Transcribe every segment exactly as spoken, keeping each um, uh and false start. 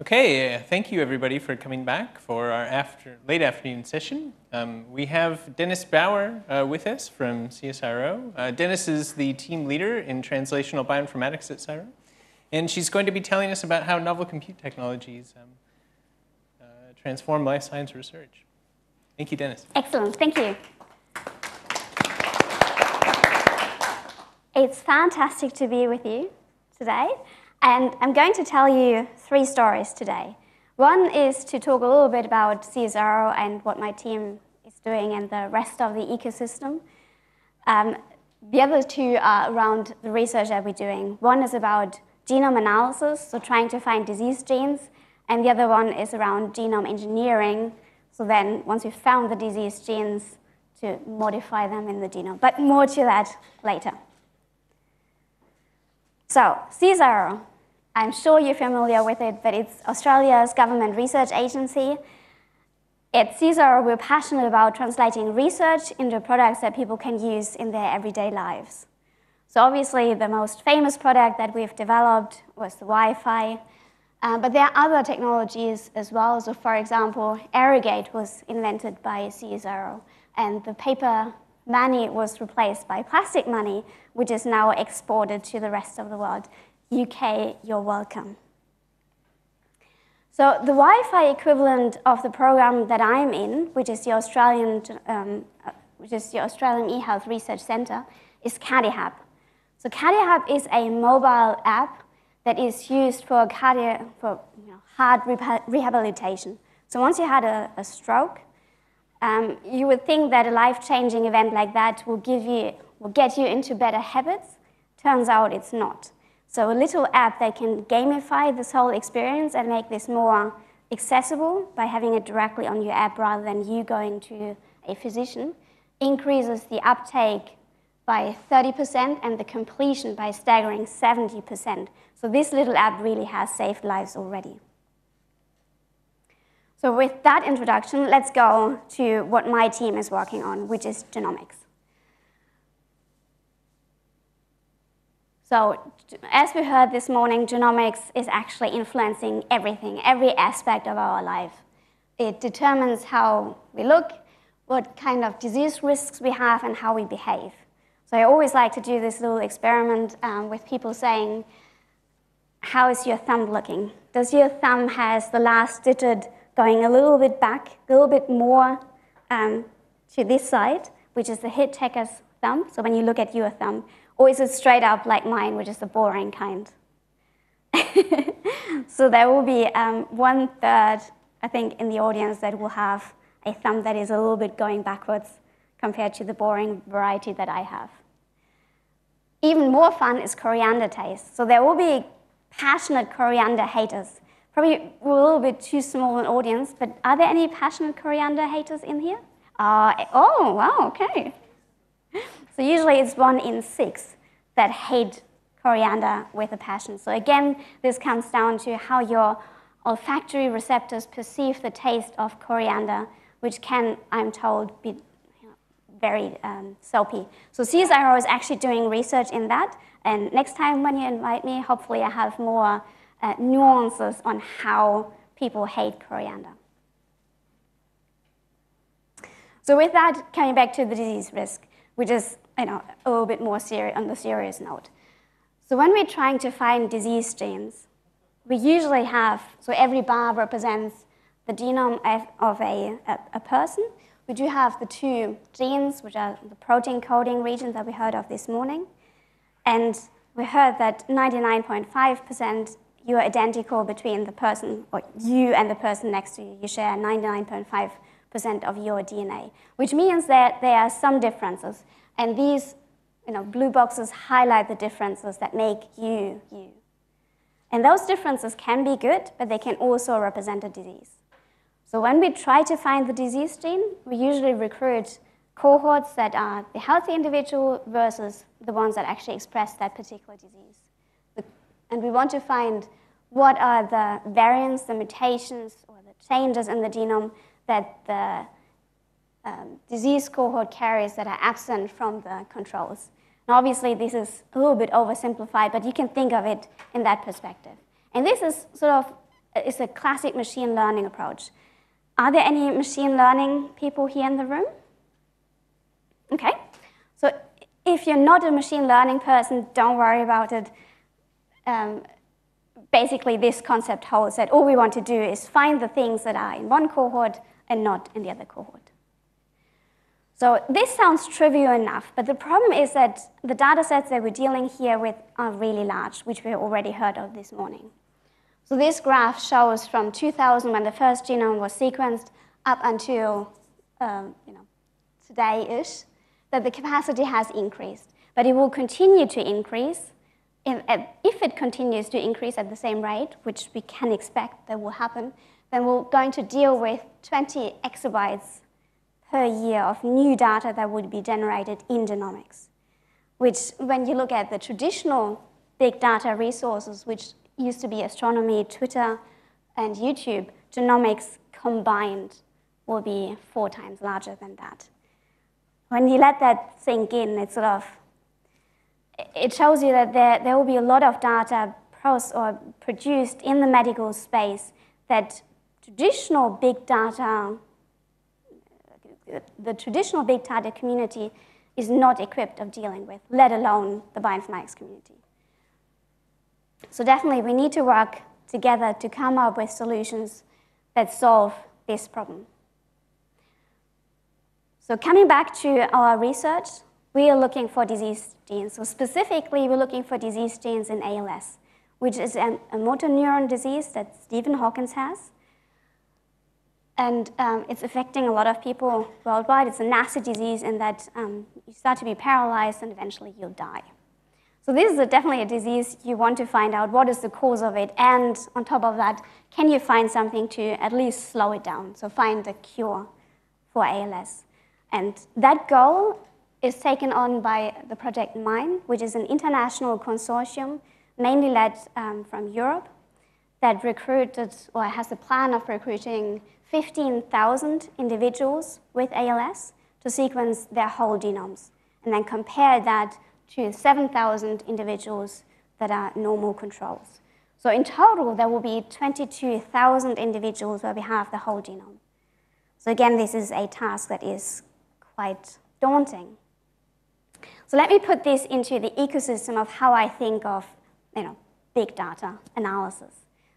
Okay, thank you everybody for coming back for our after, late afternoon session. Um, we have Denis Bauer uh, with us from C S I R O. Uh, Denis is the team leader in translational bioinformatics at C S I R O, and she's going to be telling us about how novel compute technologies um, uh, transform life science research. Thank you, Denis. Excellent, thank you. It's fantastic to be with you today. And I'm going to tell you three stories today. One is to talk a little bit about C S I R O and what my team is doing and the rest of the ecosystem. Um, the other two are around the research that we're doing. One is about genome analysis, so trying to find disease genes, and the other one is around genome engineering, so then once we've found the disease genes, to modify them in the genome. But more to that later. So, C S I R O, I'm sure you're familiar with it, but it's Australia's government research agency. At C S I R O, we're passionate about translating research into products that people can use in their everyday lives. So obviously, the most famous product that we've developed was the Wi-Fi, uh, but there are other technologies as well. So for example, Aerogate was invented by C S I R O, and the paper money was replaced by plastic money, which is now exported to the rest of the world. U K, you're welcome. So the Wi-Fi equivalent of the program that I'm in, which is the Australian, um, which is the Australian eHealth Research Centre, is CardiHub. So CardiHub is a mobile app that is used for cardio, for you know, heart rehabilitation. So once you had a, a stroke, Um, you would think that a life-changing event like that will, give you, will get you into better habits. Turns out it's not. So a little app that can gamify this whole experience and make this more accessible by having it directly on your app rather than you going to a physician increases the uptake by thirty percent and the completion by staggering seventy percent. So this little app really has saved lives already. So with that introduction, let's go to what my team is working on, which is genomics. So as we heard this morning, genomics is actually influencing everything, every aspect of our life. It determines how we look, what kind of disease risks we have, and how we behave. So I always like to do this little experiment um, with people saying, how is your thumb looking? Does your thumb has the last digit going a little bit back, a little bit more um, to this side, which is the hitchhiker's thumb, so when you look at your thumb, or is it straight up like mine, which is the boring kind? So there will be um, one third, I think, in the audience that will have a thumb that is a little bit going backwards compared to the boring variety that I have. Even more fun is coriander taste. So there will be passionate coriander haters. Probably a little bit too small an audience, but are there any passionate coriander haters in here? Uh, oh, wow, okay. So usually it's one in six that hate coriander with a passion. So again, this comes down to how your olfactory receptors perceive the taste of coriander, which can, I'm told, be very um, soapy. So C S I R O is actually doing research in that, and next time when you invite me, hopefully I have more Uh, nuances on how people hate coriander. So with that, coming back to the disease risk, which is you know, a little bit more serious on the serious note. So when we're trying to find disease genes, we usually have, so every bar represents the genome of a, a, a person. We do have the two genes, which are the protein coding regions that we heard of this morning. And we heard that ninety-nine point five percent you are identical between the person, or you and the person next to you. You share ninety-nine point five percent of your D N A, which means that there are some differences. And these you know, blue boxes highlight the differences that make you, you. And those differences can be good, but they can also represent a disease. So when we try to find the disease gene, we usually recruit cohorts that are the healthy individual versus the ones that actually express that particular disease. And we want to find what are the variants, the mutations, or the changes in the genome that the um, disease cohort carries that are absent from the controls. And obviously, this is a little bit oversimplified, but you can think of it in that perspective. And this is sort of is a classic machine learning approach. Are there any machine learning people here in the room? Okay. So if you're not a machine learning person, don't worry about it. Um, basically, this concept holds that all we want to do is find the things that are in one cohort and not in the other cohort. So this sounds trivial enough, but the problem is that the data sets that we're dealing here with are really large, which we already heard of this morning. So this graph shows from two thousand, when the first genome was sequenced, up until um, you know, today-ish, that the capacity has increased. But it will continue to increase. If, if it continues to increase at the same rate, which we can expect that will happen, then we're going to deal with twenty exabytes per year of new data that would be generated in genomics, which when you look at the traditional big data resources, which used to be astronomy, Twitter, and YouTube, genomics combined will be four times larger than that. When you let that sink in, it sort of, it shows you that there, there will be a lot of data processed or produced in the medical space that traditional big data the traditional big data community is not equipped of dealing with, let alone the bioinformatics community. So definitely we need to work together to come up with solutions that solve this problem. So coming back to our research, we are looking for disease genes. So specifically, we're looking for disease genes in A L S, which is a, a motor neuron disease that Stephen Hawkins has. And um, it's affecting a lot of people worldwide. It's a nasty disease in that um, you start to be paralyzed and eventually you'll die. So this is a, definitely a disease you want to find out what is the cause of it. And on top of that, can you find something to at least slow it down? So find a cure for A L S. And that goal is taken on by the project MIME, which is an international consortium, mainly led um, from Europe, that recruited or has a plan of recruiting fifteen thousand individuals with A L S to sequence their whole genomes, and then compare that to seven thousand individuals that are normal controls. So in total, there will be twenty-two thousand individuals where we have the whole genome. So again, this is a task that is quite daunting. So let me put this into the ecosystem of how I think of, you know, big data analysis.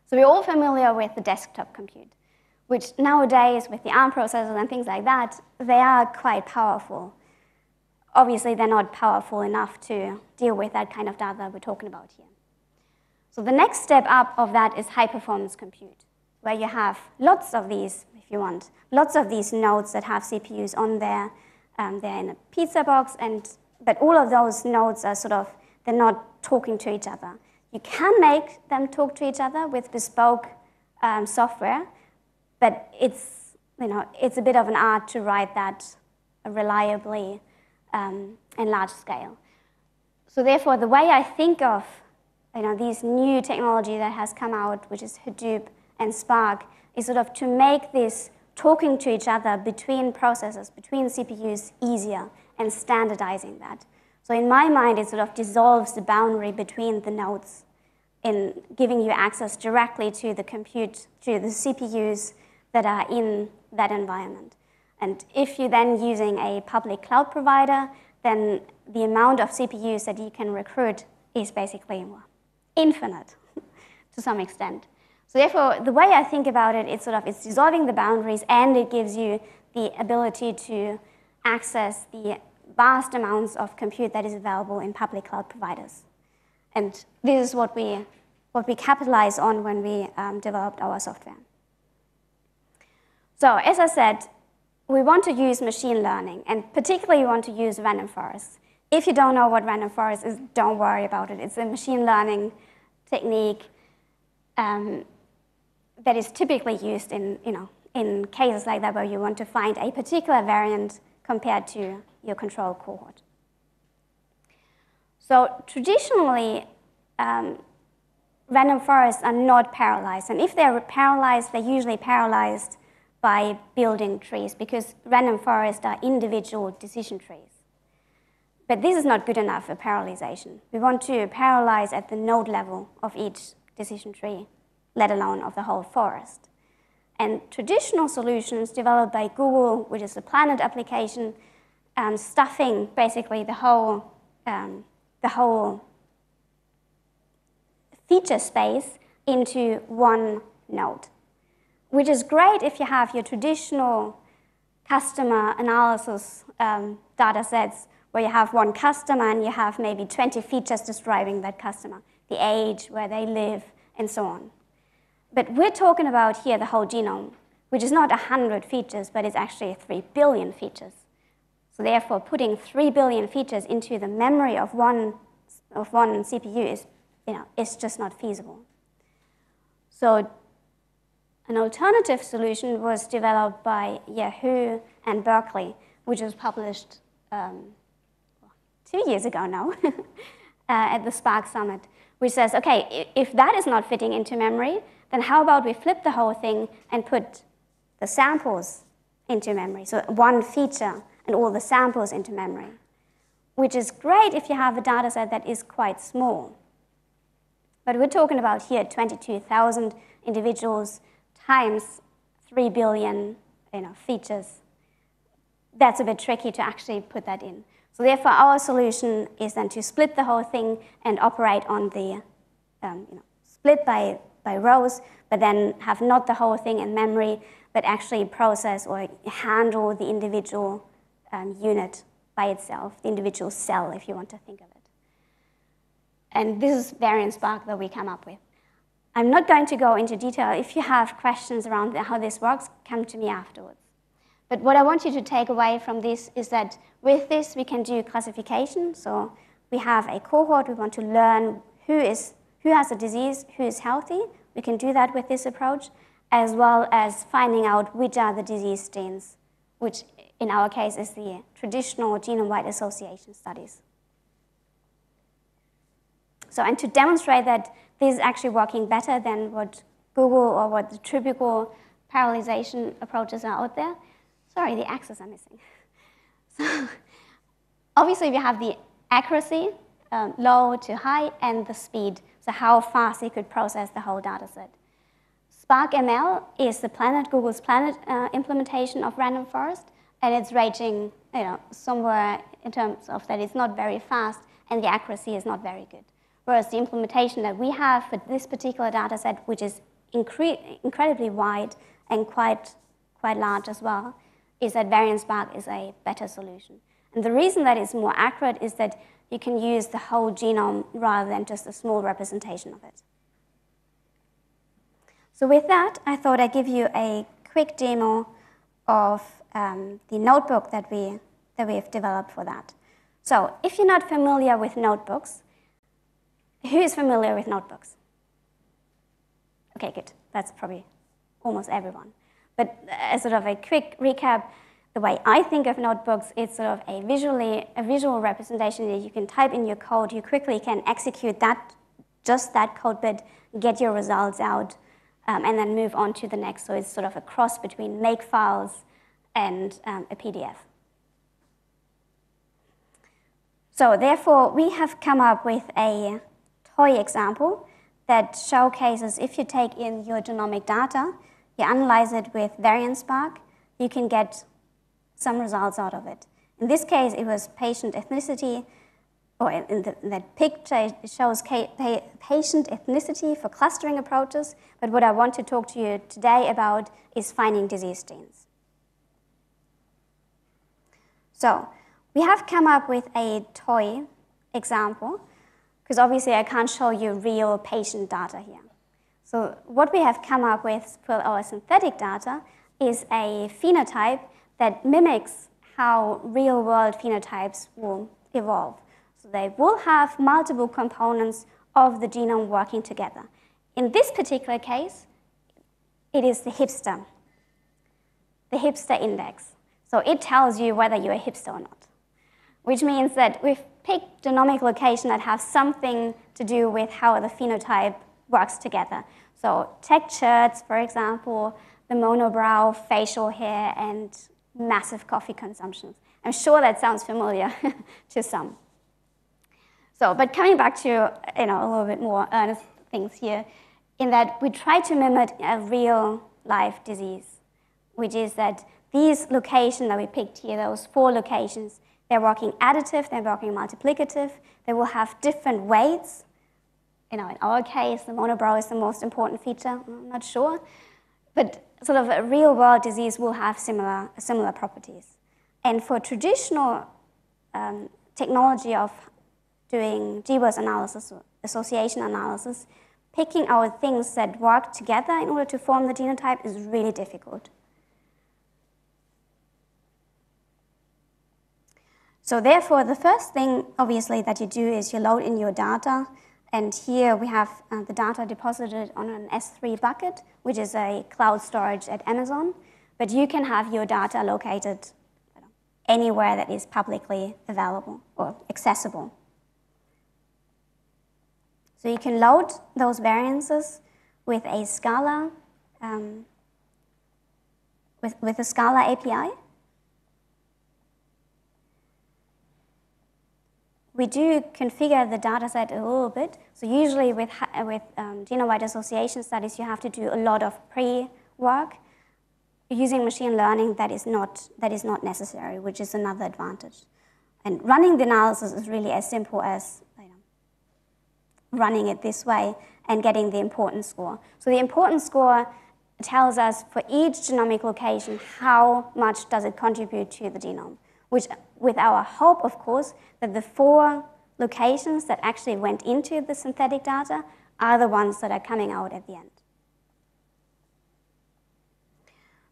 So we're all familiar with the desktop compute, which nowadays, with the ARM processors and things like that, they are quite powerful. Obviously, they're not powerful enough to deal with that kind of data we're talking about here. So the next step up of that is high-performance compute, where you have lots of these, if you want, lots of these nodes that have C P Us on there. Um, they're in a pizza box, and but all of those nodes are sort of, they're not talking to each other. You can make them talk to each other with bespoke um, software, but it's, you know, it's a bit of an art to write that reliably um, and large scale. So therefore, the way I think of, you know, these new technology that has come out, which is Hadoop and Spark, is sort of to make this talking to each other between processors, between C P Us, easier and standardizing that. So in my mind, it sort of dissolves the boundary between the nodes in giving you access directly to the compute, to the C P Us, that are in that environment. And if you're then using a public cloud provider, then the amount of C P Us that you can recruit is basically infinite to some extent. So therefore, the way I think about it, it's sort of, it's dissolving the boundaries, and it gives you the ability to access the vast amounts of compute that is available in public cloud providers. And this is what we, what we capitalize on when we um, developed our software. So as I said, we want to use machine learning, and particularly we want to use random forests. If you don't know what random forest is, don't worry about it. It's a machine learning technique um, that is typically used in, you know, in cases like that where you want to find a particular variant compared to your control cohort. So traditionally, um, random forests are not parallelized. And if they're parallelized, they're usually parallelized by building trees, because random forests are individual decision trees. But this is not good enough for parallelization. We want to parallelize at the node level of each decision tree let alone of the whole forest. And traditional solutions developed by Google, which is the Planet application, um, stuffing basically the whole, um, the whole feature space into one node, which is great if you have your traditional customer analysis um, data sets where you have one customer and you have maybe twenty features describing that customer, the age, where they live, and so on. But we're talking about here the whole genome, which is not one hundred features, but it's actually three billion features. So therefore, putting three billion features into the memory of one, of one C P U is, you know, it's just not feasible. So an alternative solution was developed by Yahoo and Berkeley, which was published um, two years ago now uh, at the Spark Summit, which says, okay, if that is not fitting into memory, then how about we flip the whole thing and put the samples into memory, so one feature and all the samples into memory, which is great if you have a data set that is quite small. But we're talking about here twenty-two thousand individuals times three billion, you know, features. That's a bit tricky to actually put that in. So therefore, our solution is then to split the whole thing and operate on the um, you know, split by, by rows, but then have not the whole thing in memory, but actually process or handle the individual um, unit by itself, the individual cell, if you want to think of it. And this is VariantSpark that we come up with. I'm not going to go into detail. If you have questions around how this works, come to me afterwards. But what I want you to take away from this is that with this, we can do classification. So we have a cohort. We want to learn who, is, who has a disease, who is healthy. We can do that with this approach, as well as finding out which are the disease genes, which in our case is the traditional genome-wide association studies. So, and to demonstrate that this is actually working better than what Google or what the typical parallelization approaches are out there. Sorry, the axes are missing. So, obviously, we have the accuracy, um, low to high, and the speed, so how fast it could process the whole data set. Spark M L is the Planet, Google's Planet uh, implementation of random forest, and it's ranging, you know, somewhere in terms of that it's not very fast, and the accuracy is not very good. Whereas the implementation that we have for this particular data set, which is incre incredibly wide and quite, quite large as well, is that VariantSpark is a better solution. And the reason that it's more accurate is that you can use the whole genome rather than just a small representation of it. So with that, I thought I'd give you a quick demo of um, the notebook that we, that we have developed for that. So if you're not familiar with notebooks, who is familiar with notebooks? Okay, good. That's probably almost everyone. But as sort of a quick recap, the way I think of notebooks, it's sort of a, visually, a visual representation that you can type in your code, you quickly can execute that, just that code bit, get your results out, um, and then move on to the next. So it's sort of a cross between make files and um, a P D F. So therefore, we have come up with a toy example that showcases if you take in your genomic data, you analyze it with VariantSpark, you can get some results out of it. In this case, it was patient ethnicity, or in the, that picture shows patient ethnicity for clustering approaches, but what I want to talk to you today about is finding disease genes. So we have come up with a toy example, because obviously I can't show you real patient data here. So what we have come up with for our synthetic data is a phenotype that mimics how real-world phenotypes will evolve. So they will have multiple components of the genome working together. In this particular case, it is the hipster, the hipster index. So it tells you whether you're a hipster or not, which means that we've pick genomic location that have something to do with how the phenotype works together. So tech shirts, for example, the monobrow, facial hair, and massive coffee consumption. I'm sure that sounds familiar to some. So, but coming back to, you know, a little bit more earnest things here, in that we try to mimic a real life disease, which is that these locations that we picked here, those four locations, they're working additive, they're working multiplicative, they will have different weights. You know, in our case, the monobrow is the most important feature, I'm not sure. But sort of a real-world disease will have similar, similar properties. And for traditional um, technology of doing G W A S analysis, association analysis, picking out things that work together in order to form the genotype is really difficult. So therefore, the first thing, obviously, that you do is you load in your data. And here we have uh, the data deposited on an S three bucket, which is a cloud storage at Amazon. But you can have your data located anywhere that is publicly available or accessible. So you can load those variances with a Scala, um, with, with a Scala A P I. We do configure the data set a little bit. So usually with, with um, genome-wide association studies, you have to do a lot of pre-work. Using machine learning, that is, not, that is not necessary, which is another advantage. And running the analysis is really as simple as you know, running it this way and getting the importance score. So the importance score tells us for each genomic location, how much does it contribute to the genome, which with our hope, of course, that the four locations that actually went into the synthetic data are the ones that are coming out at the end.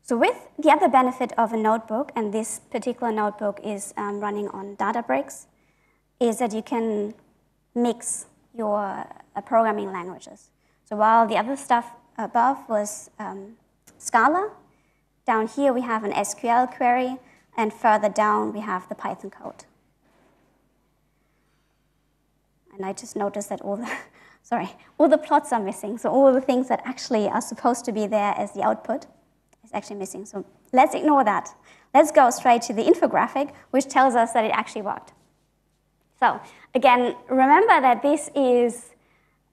So with the other benefit of a notebook, and this particular notebook is um, running on Databricks, is that you can mix your uh, programming languages. So while the other stuff above was um, Scala, down here we have an S Q L query, and further down we have the Python code. And I just noticed that all the, sorry, all the plots are missing. So all the things that actually are supposed to be there as the output is actually missing. So let's ignore that. Let's go straight to the infographic, which tells us that it actually worked. So again, remember that this is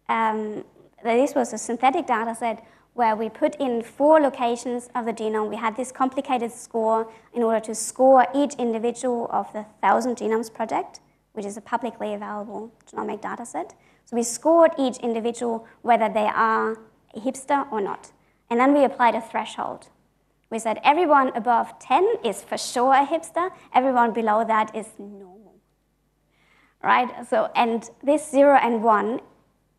um, that this was a synthetic data set where we put in four locations of the genome. We had this complicated score in order to score each individual of the one thousand Genomes Project, which is a publicly available genomic data set. So we scored each individual, whether they are a hipster or not. And then we applied a threshold. We said everyone above ten is for sure a hipster. Everyone below that is normal, right? So, and this zero and one,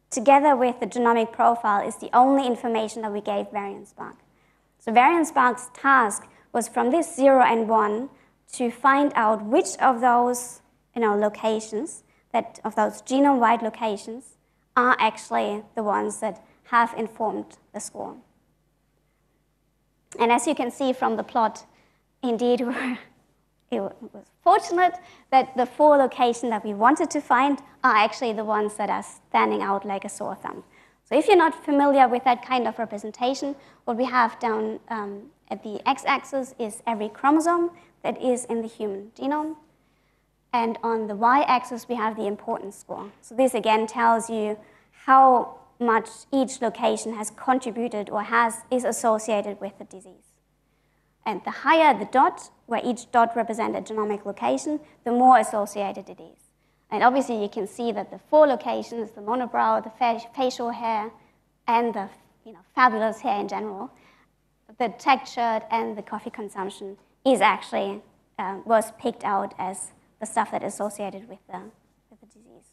together with the genomic profile, is the only information that we gave VariantSpark. So VariantSpark's task was from this zero and one to find out which of those you know, locations, that of those genome-wide locations, are actually the ones that have informed the score. And as you can see from the plot, indeed, it was fortunate that the four locations that we wanted to find are actually the ones that are standing out like a sore thumb. So if you're not familiar with that kind of representation, what we have down um, at the x-axis is every chromosome that is in the human genome. And on the y-axis, we have the importance score. So this, again, tells you how much each location has contributed or has, is associated with the disease. And the higher the dot, where each dot represents a genomic location, the more associated it is. And obviously, you can see that the four locations, the monobrow, the facial hair, and the you know, fabulous hair in general, the texture and the coffee consumption is actually, um, was picked out as the stuff that is associated with the, with the disease.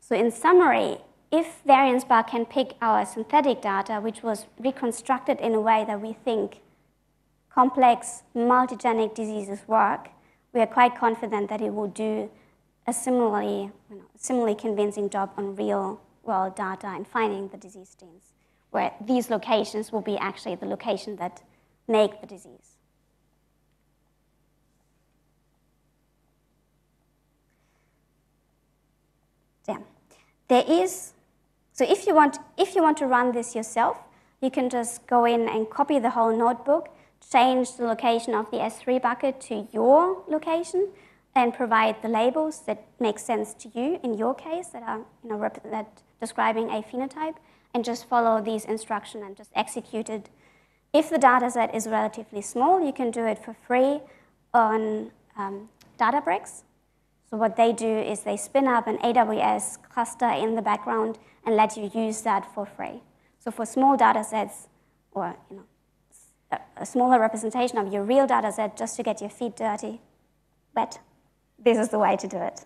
So in summary, if VariantSpark can pick our synthetic data, which was reconstructed in a way that we think complex, multigenic diseases work, we are quite confident that it will do a similarly, you know, similarly convincing job on real-world data and finding the disease genes, where these locations will be actually the location that make the disease. Yeah. There is, so if you want, if you want to run this yourself, you can just go in and copy the whole notebook, change the location of the S three bucket to your location, and provide the labels that make sense to you in your case, that are you know, rep that describing a phenotype, and just follow these instructions and just execute it. If the data set is relatively small, you can do it for free on um, Databricks. So what they do is they spin up an A W S cluster in the background and let you use that for free. So for small data sets, or you know, a smaller representation of your real data set just to get your feet dirty, wet, this is the way to do it.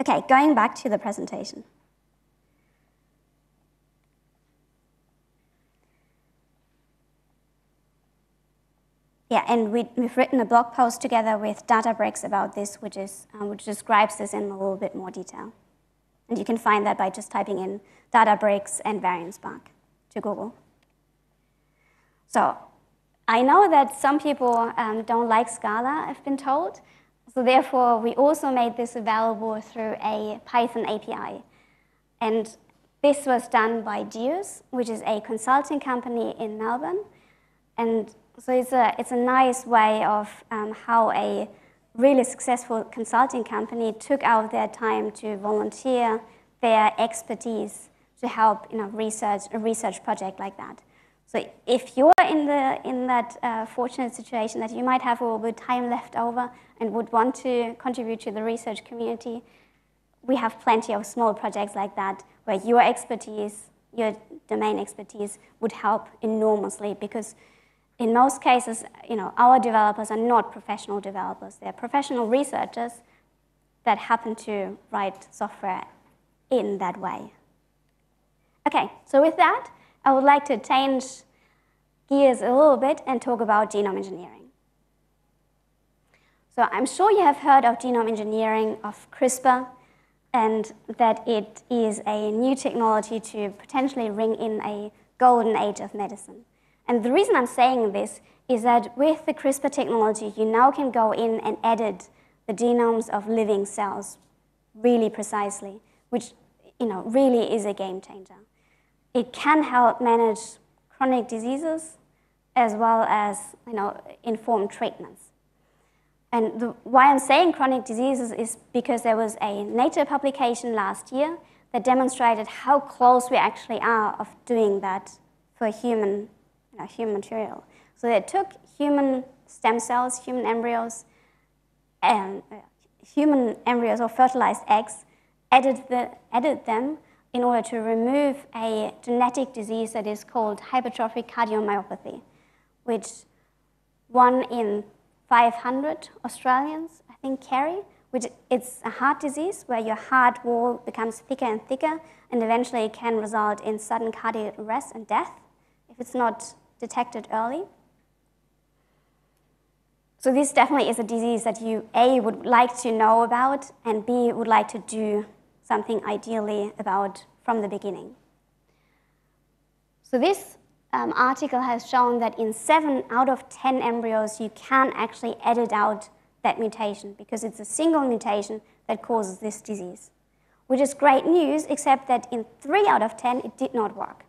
Okay, going back to the presentation. Yeah, and we, we've written a blog post together with Databricks about this, which, is, um, which describes this in a little bit more detail. And you can find that by just typing in Databricks and VariantSpark to Google. So I know that some people um, don't like Scala, I've been told. So therefore, we also made this available through a Python A P I. And this was done by D I U S, which is a consulting company in Melbourne. And so it's a, it's a nice way of um, how a really successful consulting company took out their time to volunteer their expertise to help you know, research, a research project like that. So if you're in, the, in that uh, fortunate situation that you might have a little bit of time left over and would want to contribute to the research community, we have plenty of small projects like that where your expertise, your domain expertise would help enormously, because in most cases, you know, our developers are not professional developers. They're professional researchers that happen to write software in that way. Okay, so with that, I would like to change gears a little bit and talk about genome engineering. So I'm sure you have heard of genome engineering, of CRISPR, and that it is a new technology to potentially ring in a golden age of medicine. And the reason I'm saying this is that with the CRISPR technology, you now can go in and edit the genomes of living cells really precisely, which you know, really is a game changer. It can help manage chronic diseases as well as you know, inform treatments. And the, why I'm saying chronic diseases is because there was a Nature publication last year that demonstrated how close we actually are of doing that for human No, human material. So they took human stem cells, human embryos, and uh, human embryos or fertilized eggs, added, the, added them in order to remove a genetic disease that is called hypertrophic cardiomyopathy, which one in five hundred Australians, I think, carry, which it's a heart disease where your heart wall becomes thicker and thicker, and eventually it can result in sudden cardiac arrest and death if it's not detected early. So this definitely is a disease that you, A, would like to know about, and B, would like to do something ideally about from the beginning. So this um, article has shown that in seven out of ten embryos, you can actually edit out that mutation, because it's a single mutation that causes this disease, which is great news, except that in three out of ten, it did not work.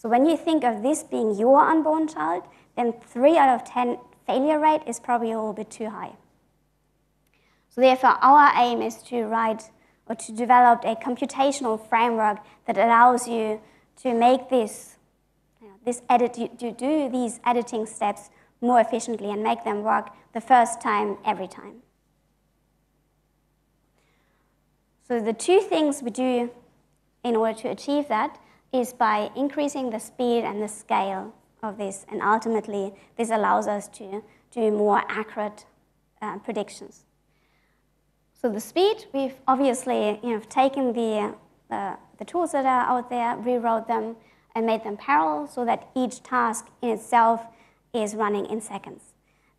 So when you think of this being your unborn child, then three out of ten failure rate is probably a little bit too high. So therefore, our aim is to write or to develop a computational framework that allows you to make this, you know, this edit, to do these editing steps more efficiently and make them work the first time, every time. So the two things we do in order to achieve that is by increasing the speed and the scale of this, and ultimately this allows us to do more accurate uh, predictions. So the speed, we've obviously you know, taken the, uh, the tools that are out there, rewrote them, and made them parallel so that each task in itself is running in seconds.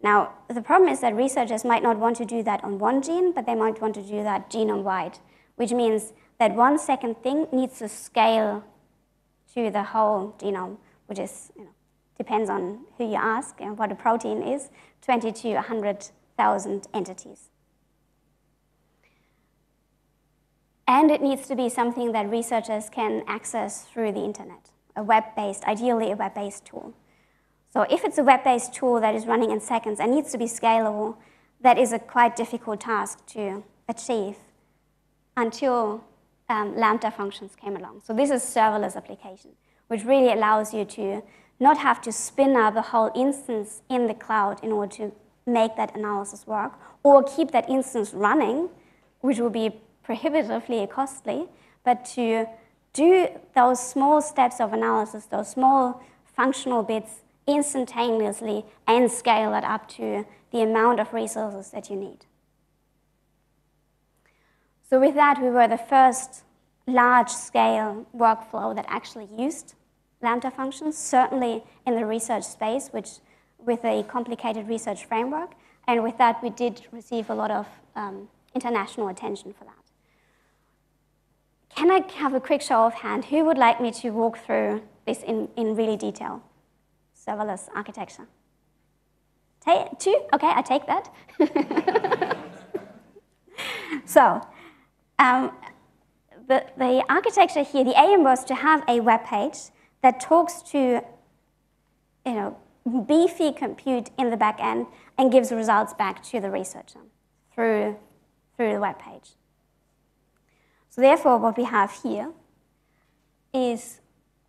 Now, the problem is that researchers might not want to do that on one gene, but they might want to do that genome-wide, which means that one second thing needs to scale to the whole genome, which is, you know, depends on who you ask and what a protein is, twenty to one hundred thousand entities. And it needs to be something that researchers can access through the internet, a web-based, ideally a web-based tool. So if it's a web-based tool that is running in seconds and needs to be scalable, that is a quite difficult task to achieve until um, Lambda functions came along. So this is serverless application, which really allows you to not have to spin up a whole instance in the cloud in order to make that analysis work, or keep that instance running, which will be prohibitively costly, but to do those small steps of analysis, those small functional bits instantaneously, and scale that up to the amount of resources that you need. So with that, we were the first large-scale workflow that actually used Lambda functions, certainly in the research space, which with a complicated research framework. And with that, we did receive a lot of um, international attention for that. Can I have a quick show of hand? Who would like me to walk through this in, in really detail? Serverless architecture. Ta two? OK, I take that. So um, the, the architecture here, the aim was to have a web page that talks to, you know, beefy compute in the back end and gives results back to the researcher through, through the web page. So therefore, what we have here is,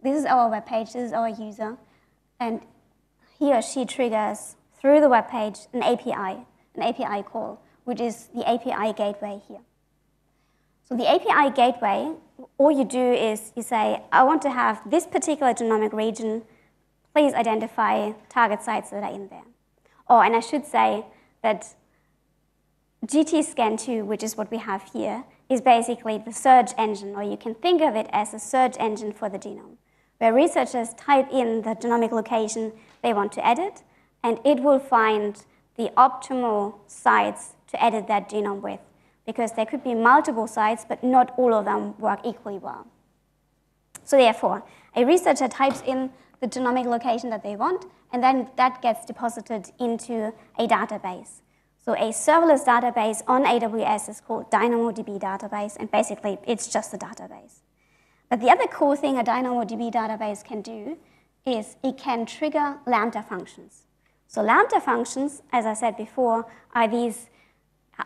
this is our web page, this is our user, and he or she triggers through the web page an A P I, an A P I call, which is the A P I gateway here. So the A P I gateway, all you do is you say, I want to have this particular genomic region, please identify target sites that are in there. Oh, and I should say that G T scan two, which is what we have here, is basically the search engine, or you can think of it as a search engine for the genome, where researchers type in the genomic location they want to edit, and it will find the optimal sites to edit that genome with, because there could be multiple sites, but not all of them work equally well. So therefore, a researcher types in the genomic location that they want, and then that gets deposited into a database. So a serverless database on A W S is called DynamoDB database, and basically it's just a database. But the other cool thing a DynamoDB database can do is it can trigger Lambda functions. So Lambda functions, as I said before, are these,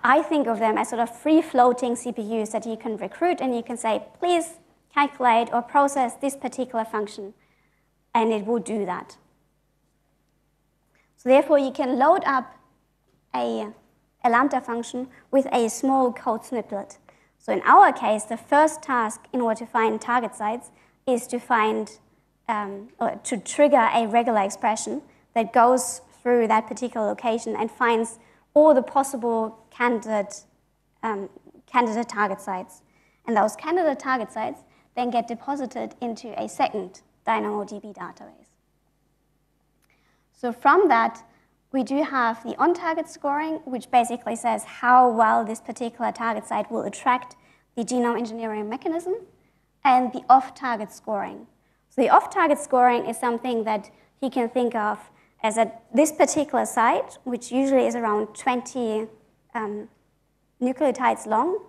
I think of them as sort of free-floating C P Us that you can recruit, and you can say, please calculate or process this particular function, and it will do that. So therefore, you can load up a, a Lambda function with a small code snippet. So in our case, the first task in order to find target sites is to find, um, or to trigger a regular expression that goes through that particular location and finds all the possible candidate, um, candidate target sites. And those candidate target sites then get deposited into a second DynamoDB database. So from that, we do have the on-target scoring, which basically says how well this particular target site will attract the genome engineering mechanism, and the off-target scoring. So the off-target scoring is something that you can think of as at this particular site, which usually is around twenty um, nucleotides long,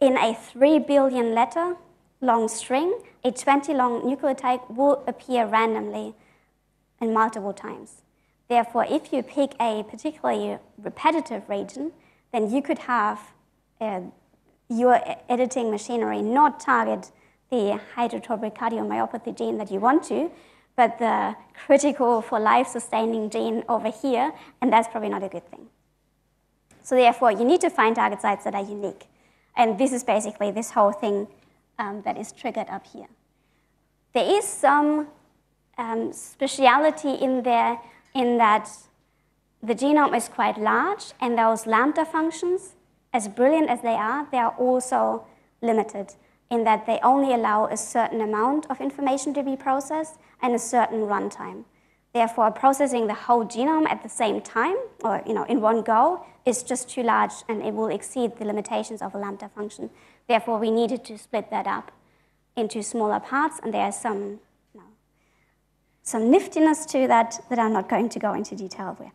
in a three billion letter long string, a twenty long nucleotide will appear randomly and multiple times. Therefore, if you pick a particularly repetitive region, then you could have uh, your editing machinery not target the hypertrophic cardiomyopathy gene that you want to, but the critical for life-sustaining gene over here, and that's probably not a good thing. So therefore, you need to find target sites that are unique. And this is basically this whole thing Um, that is triggered up here. There is some um, speciality in there in that the genome is quite large, and those Lambda functions, as brilliant as they are, they are also limited in that they only allow a certain amount of information to be processed and a certain runtime. Therefore, processing the whole genome at the same time, or you know, in one go, is just too large, and it will exceed the limitations of a Lambda function. Therefore, we needed to split that up into smaller parts, and there's some, you know, some niftiness to that that I'm not going to go into detail with.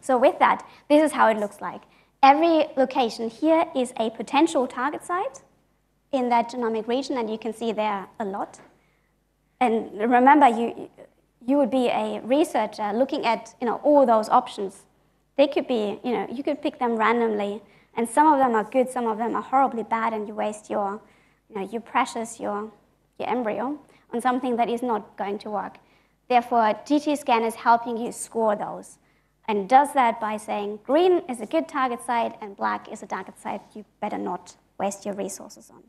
So with that, this is how it looks like. Every location here is a potential target site in that genomic region, and you can see there are a lot. And remember, you, you would be a researcher looking at, you know, all those options. They could be, you know, you could pick them randomly, and some of them are good, some of them are horribly bad, and you waste your, you know, your precious, your, your embryo on something that is not going to work. Therefore, G T Scan is helping you score those, and does that by saying green is a good target site and black is a target site you better not waste your resources on.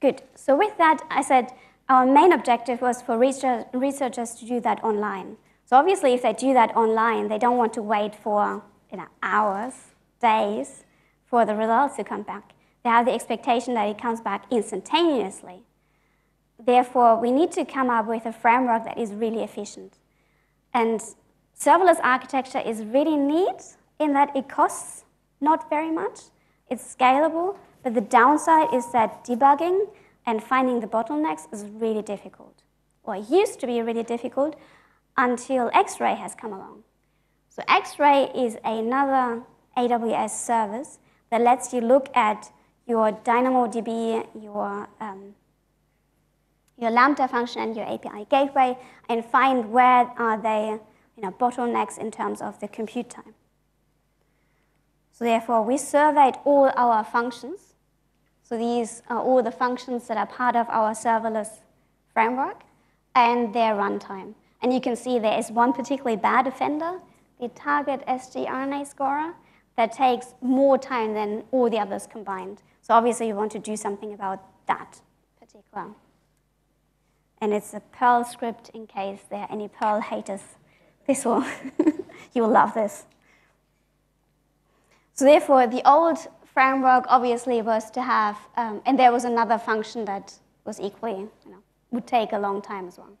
Good, so with that, I said our main objective was for researchers to do that online. So obviously, if they do that online, they don't want to wait for, you know, hours, days, for the results to come back. They have the expectation that it comes back instantaneously. Therefore, we need to come up with a framework that is really efficient. And serverless architecture is really neat in that it costs not very much. It's scalable, but the downside is that debugging and finding the bottlenecks is really difficult. Or it used to be really difficult until X-Ray has come along. So X-Ray is another A W S service that lets you look at your DynamoDB, your, um, your Lambda function, and your A P I gateway, and find where are they, you know, bottlenecks in terms of the compute time. So therefore, we surveyed all our functions. So these are all the functions that are part of our serverless framework and their runtime. And you can see there is one particularly bad offender, the target sgRNA scorer, that takes more time than all the others combined. So obviously you want to do something about that particular. And it's a Perl script in case there are any Perl haters. This will, you will love this. So therefore, the old framework obviously was to have, um, and there was another function that was equally, you know, would take a long time as well.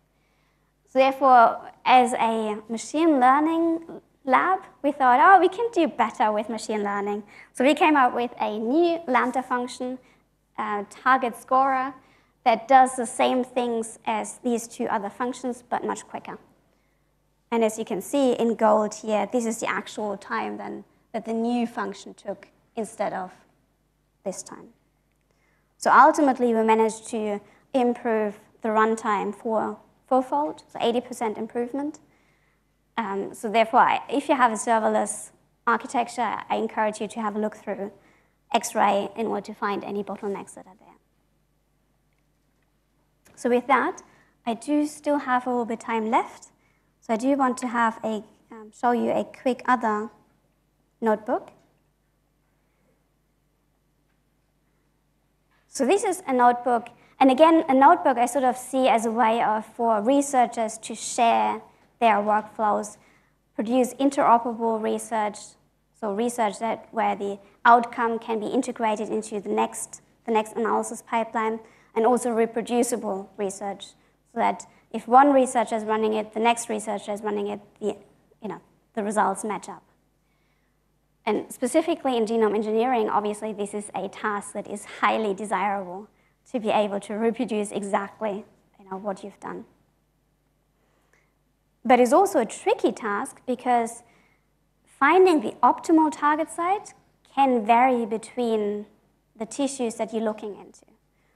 So therefore, as a machine learning lab, we thought, oh, we can do better with machine learning. So we came up with a new Lambda function, uh, target scorer, that does the same things as these two other functions, but much quicker. And as you can see in gold here, this is the actual time then that the new function took instead of this time. So ultimately, we managed to improve the runtime for fourfold, so eighty percent improvement. Um, so therefore, if you have a serverless architecture, I encourage you to have a look through X-Ray in order to find any bottlenecks that are there. So with that, I do still have a little bit of time left. So I do want to have a, um, show you a quick other notebook. So this is a notebook. And again, a notebook I sort of see as a way of, for researchers to share their workflows, produce interoperable research, so research that where the outcome can be integrated into the next, the next analysis pipeline, and also reproducible research, so that if one researcher is running it, the next researcher is running it, the, you know, the results match up. And specifically in genome engineering, obviously this is a task that is highly desirable, to be able to reproduce exactly, you know, what you've done. But it's also a tricky task because finding the optimal target site can vary between the tissues that you're looking into.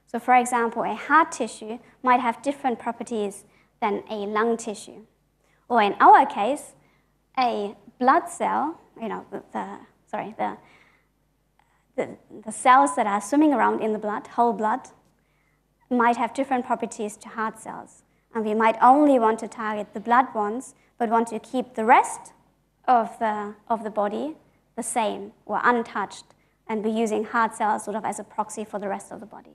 So for example, a heart tissue might have different properties than a lung tissue. Or in our case, a blood cell, you know, the, the, sorry, the, the, the cells that are swimming around in the blood, whole blood, might have different properties to heart cells. And we might only want to target the blood ones, but want to keep the rest of the, of the body the same or untouched, and be using heart cells sort of as a proxy for the rest of the body.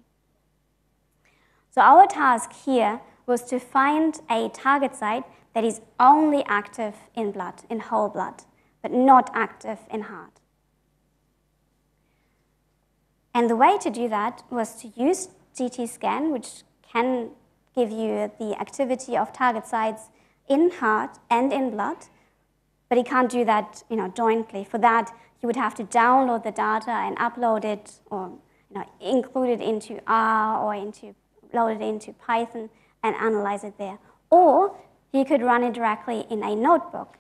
So our task here was to find a target site that is only active in blood, in whole blood, but not active in heart. And the way to do that was to use G T Scan, which can give you the activity of target sites in heart and in blood, but you can't do that, you know, jointly. For that, you would have to download the data and upload it, or, you know, include it into R or into, load it into Python and analyze it there. Or you could run it directly in a notebook.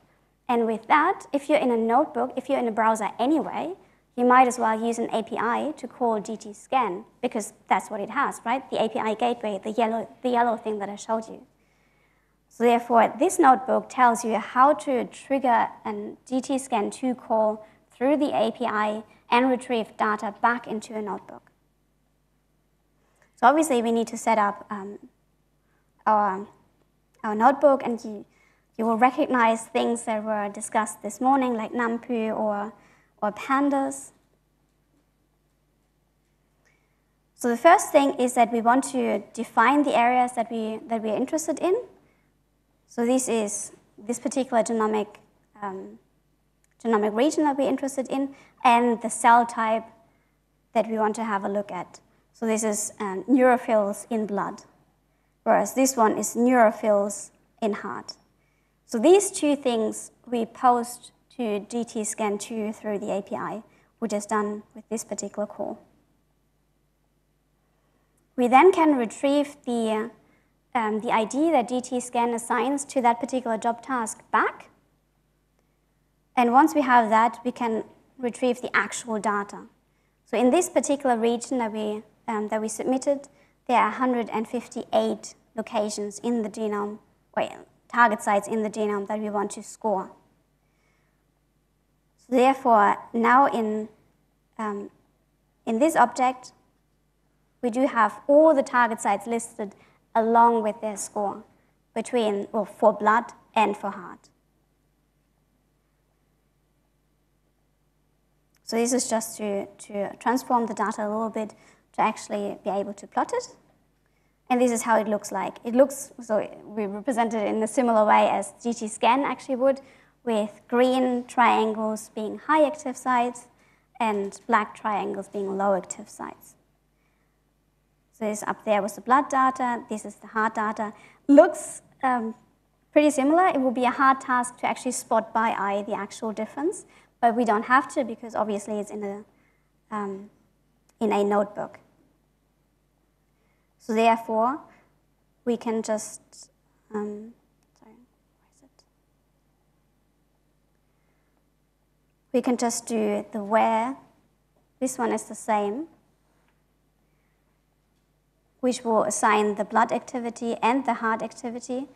And with that, if you're in a notebook, if you're in a browser anyway, you might as well use an A P I to call G T Scan, because that's what it has, right? The A P I gateway, the yellow, the yellow thing that I showed you. So therefore, this notebook tells you how to trigger a G T Scan two call through the A P I and retrieve data back into a notebook. So obviously, we need to set up um, our, our notebook, and you, you will recognize things that were discussed this morning, like NumPy or or pandas. So the first thing is that we want to define the areas that we that we are interested in. So this is this particular genomic um, genomic region that we're interested in, and the cell type that we want to have a look at. So this is um, neutrophils in blood, whereas this one is neutrophils in heart. So these two things we post to G T Scan two through the A P I, which is done with this particular call. We then can retrieve the, um, the I D that G T Scan assigns to that particular job task back. And once we have that, we can retrieve the actual data. So in this particular region that we, um, that we submitted, there are one hundred fifty-eight locations in the genome, or target sites in the genome that we want to score. Therefore, now in, um, in this object, we do have all the target sites listed along with their score between, well, for blood and for heart. So this is just to, to transform the data a little bit to actually be able to plot it. And this is how it looks like. It looks, so we represent it in a similar way as G T Scan actually would, with green triangles being high active sites and black triangles being low active sites. So this up there was the blood data, this is the heart data. Looks um, pretty similar. It will be a hard task to actually spot by eye the actual difference, but we don't have to because obviously it's in a, um, in a notebook. So therefore, we can just, um, We can just do the where. This one is the same, which will assign the blood activity and the heart activity.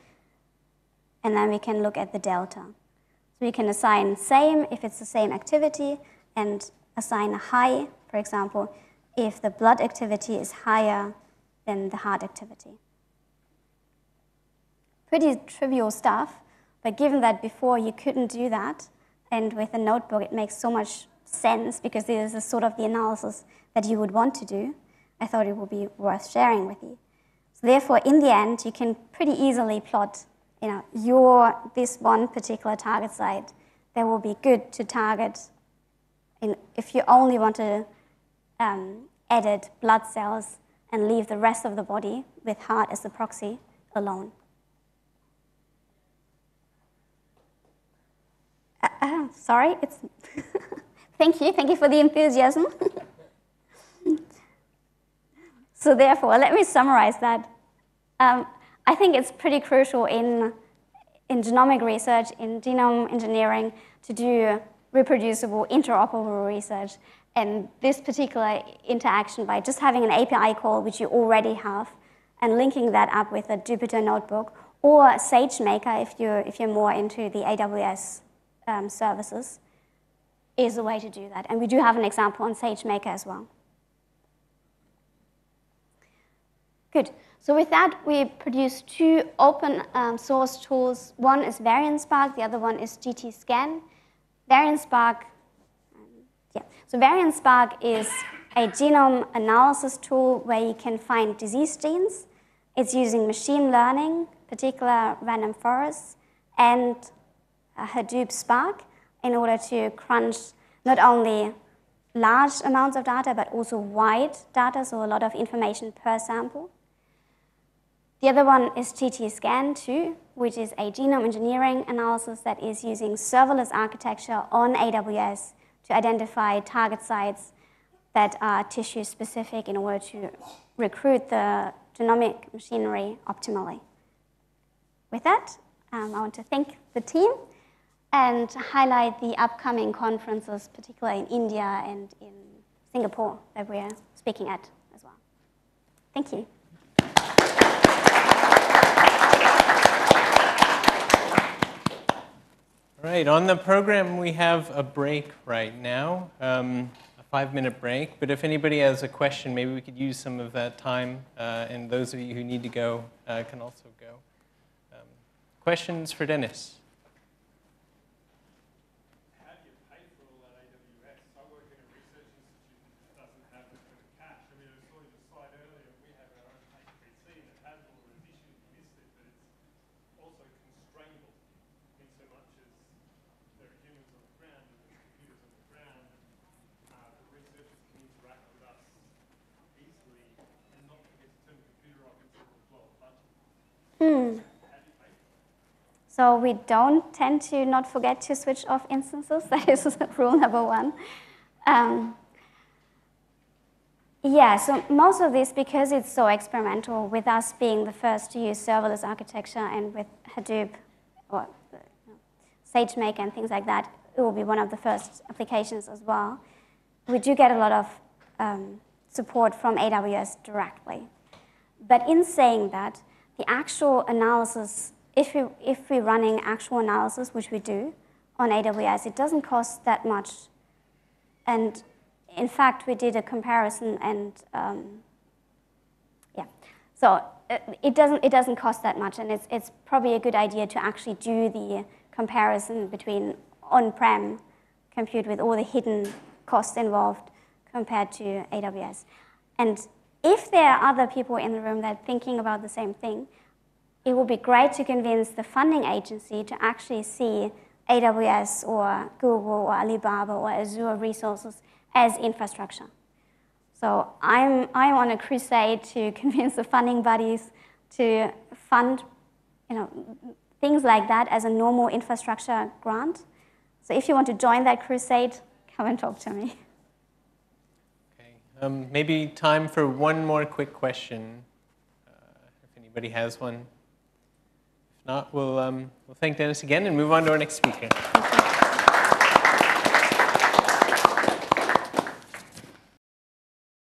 And then we can look at the delta. So we can assign same if it's the same activity, and assign a high, for example, if the blood activity is higher than the heart activity. Pretty trivial stuff, but given that before you couldn't do that, and with a notebook, it makes so much sense because this is sort of the analysis that you would want to do. I thought it would be worth sharing with you. So therefore, in the end, you can pretty easily plot, you know, your, this one particular target site that will be good to target in, if you only want to um, edit blood cells and leave the rest of the body with heart as the proxy alone. Uh, sorry, it's thank you, thank you for the enthusiasm. So therefore, let me summarize that. Um, I think it's pretty crucial in, in genomic research, in genome engineering, to do reproducible, interoperable research. And this particular interaction by just having an A P I call, which you already have, and linking that up with a Jupyter notebook, or SageMaker if you're, if you're more into the A W S Um, services, is a way to do that. And we do have an example on SageMaker as well. Good. So with that, we produce two open um, source tools. One is VariantSpark, the other one is G T Scan. VariantSpark, um, yeah. So VariantSpark is a genome analysis tool where you can find disease genes. It's using machine learning, particular random forests, and Hadoop Spark in order to crunch not only large amounts of data, but also wide data, so a lot of information per sample. The other one is G T Scan two, which is a genome engineering analysis that is using serverless architecture on A W S to identify target sites that are tissue-specific in order to recruit the genomic machinery optimally. With that, um, I want to thank the team. and highlight the upcoming conferences, particularly in India and in Singapore, that we're speaking at as well. Thank you. All right, on the program, we have a break right now, um, a five minute break. But if anybody has a question, maybe we could use some of that time. Uh, and those of you who need to go uh, can also go. Um, questions for Denis? How do you pay for all that A W S? I work in a research institution that doesn't have a bit of cash. I mean, I saw the slide earlier. We have our own H P C that has all those issues listed, but it's also constrainable in so much as there are humans on the ground and there's computers on the ground. Uh, the researchers can interact with us easily and not forget to turn the computer off and blow a bunch of things. So we don't tend to not forget to switch off instances. That is rule number one. Um, yeah, so most of this, because it's so experimental, with us being the first to use serverless architecture and with Hadoop or SageMaker and things like that, it will be one of the first applications as well. We do get a lot of um, support from A W S directly. But in saying that, the actual analysis, if, we, if we're running actual analysis, which we do on A W S, it doesn't cost that much. And in fact, we did a comparison and, um, yeah. So it doesn't, it doesn't cost that much. And it's, it's probably a good idea to actually do the comparison between on-prem compute with all the hidden costs involved compared to A W S. And if there are other people in the room that are thinking about the same thing, it would be great to convince the funding agency to actually see A W S or Google or Alibaba or Azure resources as infrastructure. So I'm, I'm on a crusade to convince the funding buddies to fund, you know, things like that as a normal infrastructure grant. So if you want to join that crusade, come and talk to me. Okay. Um, maybe time for one more quick question, uh, if anybody has one. If not, we'll, um, we'll thank Denis again and move on to our next speaker.